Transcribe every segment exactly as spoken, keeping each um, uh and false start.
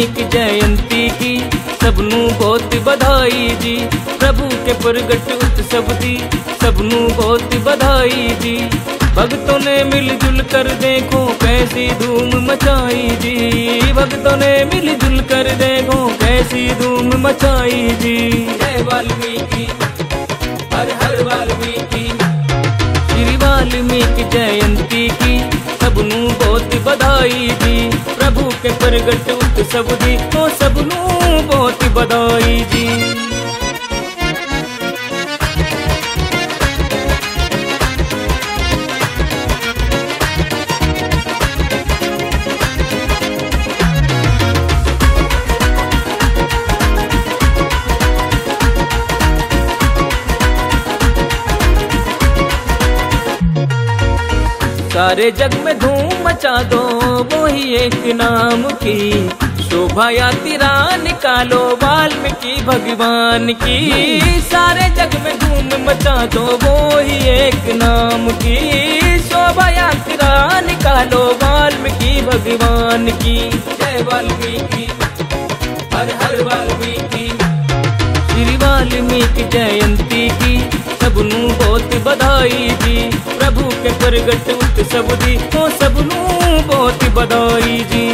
वाल्मीकि जयंती की सबनू बहुत बधाई जी। प्रभु के प्रगट उत्सव दी सबनू बहुत बधाई जी। भक्तों ने मिलजुल कर देखो कैसी धूम मचाई जी। भक्तों ने मिलजुल कर देखो कैसी धूम मचाई जी। जय वाल्मीकि, हर हर वाल्मीकि। श्री वाल्मीकि जयंती की सबनू बहुत बधाई जी। प्रभु के प्रगट उत्सव दी तो सबनू बहुत बधाई जी। सारे जग में धूम मचा दो वो ही एक नाम की, शोभा यात्रा निकालो वाल्मीकि भगवान की। सारे जग में धूम मचा दो वो ही एक नाम की, शोभा यात्रा निकालो वाल्मीकि भगवान की। जय वाल्मीकि, हर हर वाल्मीकि। श्री वाल्मीकि जयंती की सबनू बहुत बधाई जी। प्रभु के प्रगट उत्सव दी तो सबनू बहुत बधाई जी।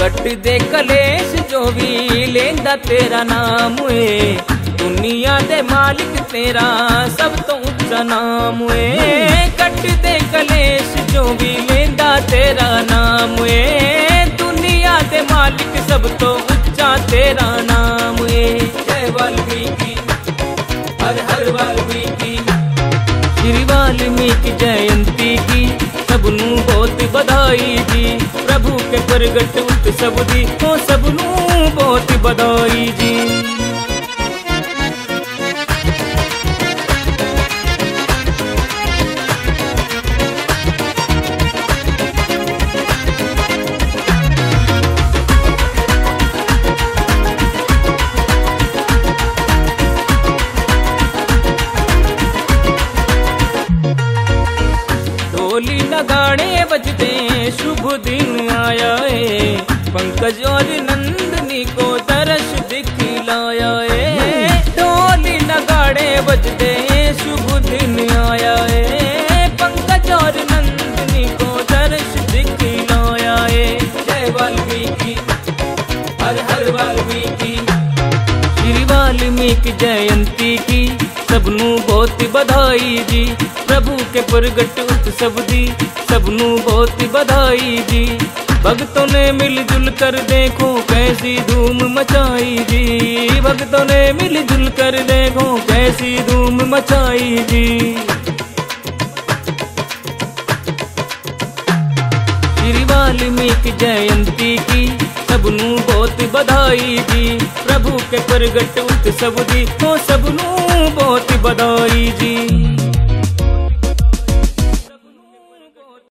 कट दे कलेश जो भी लेंदा तेरा नाम है, दुनिया दे मालिक तेरा सब तो ऊंचा नाम है। कट दे कलेश जो भी लेंदा तेरा नाम है, दुनिया दे मालिक सब तो उच्चा तेरा नाम है। जय वाल्मीकि, हर हर वाल्मीकि। श्री वाल्मीकि जयंती की सबनू बहुत बधाई जी। प्रभु के प्रगट उत्सव दी तो सबनू बहुत बधाई जी। गाने बजते शुभ दिन आया है, पंकज और नंदनी को दर्श दिखलाया है। ढोली नगाड़े बजते शुभ दिन आया है, पंकज और नंदनी को दर्श दिखलाया है। जय वाल्मीकि, हर हर वाल्मीकि। श्री वाल्मीकि जयंती की सबनू बहुत बधाई जी। प्रभु के प्रगट उत्सव दी सबनू बहुत बधाई जी। भक्तों ने मिलजुल कर देखो कैसी धूम मचाई जी। भक्तों ने मिलजुल कर देखो कैसी धूम मचाई जी। श्री वाल्मीकि जयंती की सबनू बहुत बधाई जी। प्रभु के प्रगट उत्सव दी तो सबनू बहुत बधाई जी।